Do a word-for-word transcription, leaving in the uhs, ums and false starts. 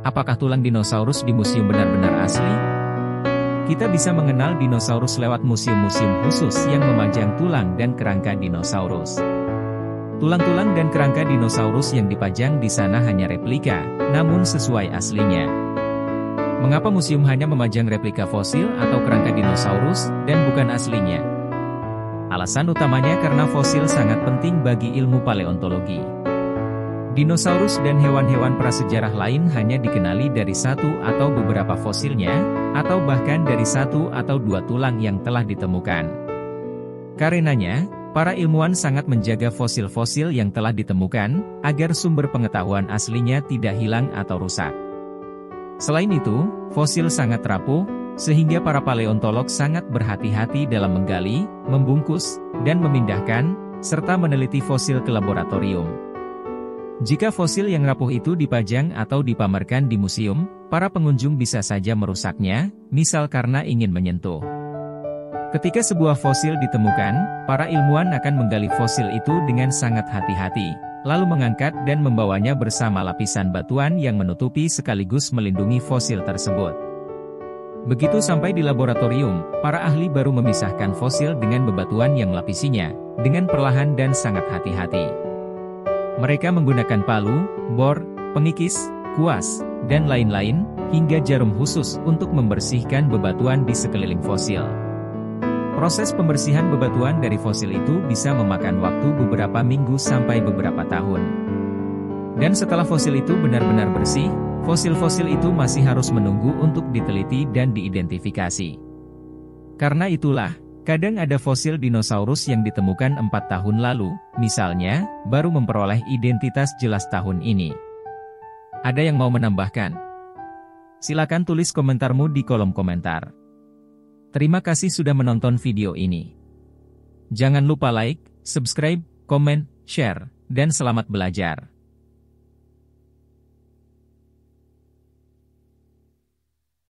Apakah tulang dinosaurus di museum benar-benar asli? Kita bisa mengenal dinosaurus lewat museum-museum khusus yang memajang tulang dan kerangka dinosaurus. Tulang-tulang dan kerangka dinosaurus yang dipajang di sana hanya replika, namun sesuai aslinya. Mengapa museum hanya memajang replika fosil atau kerangka dinosaurus, dan bukan aslinya? Alasan utamanya karena fosil sangat penting bagi ilmu paleontologi. Dinosaurus dan hewan-hewan prasejarah lain hanya dikenali dari satu atau beberapa fosilnya, atau bahkan dari satu atau dua tulang yang telah ditemukan. Karenanya, para ilmuwan sangat menjaga fosil-fosil yang telah ditemukan, agar sumber pengetahuan aslinya tidak hilang atau rusak. Selain itu, fosil sangat rapuh, sehingga para paleontolog sangat berhati-hati dalam menggali, membungkus, dan memindahkan, serta meneliti fosil ke laboratorium. Jika fosil yang rapuh itu dipajang atau dipamerkan di museum, para pengunjung bisa saja merusaknya, misal karena ingin menyentuh. Ketika sebuah fosil ditemukan, para ilmuwan akan menggali fosil itu dengan sangat hati-hati, lalu mengangkat dan membawanya bersama lapisan batuan yang menutupi sekaligus melindungi fosil tersebut. Begitu sampai di laboratorium, para ahli baru memisahkan fosil dengan bebatuan yang melapisinya, dengan perlahan dan sangat hati-hati. Mereka menggunakan palu, bor, pengikis, kuas, dan lain-lain, hingga jarum khusus untuk membersihkan bebatuan di sekeliling fosil. Proses pembersihan bebatuan dari fosil itu bisa memakan waktu beberapa minggu sampai beberapa tahun. Dan setelah fosil itu benar-benar bersih, fosil-fosil itu masih harus menunggu untuk diteliti dan diidentifikasi. Karena itulah, kadang ada fosil dinosaurus yang ditemukan empat tahun lalu, misalnya, baru memperoleh identitas jelas tahun ini. Ada yang mau menambahkan? Silakan tulis komentarmu di kolom komentar. Terima kasih sudah menonton video ini. Jangan lupa like, subscribe, komen, share, dan selamat belajar.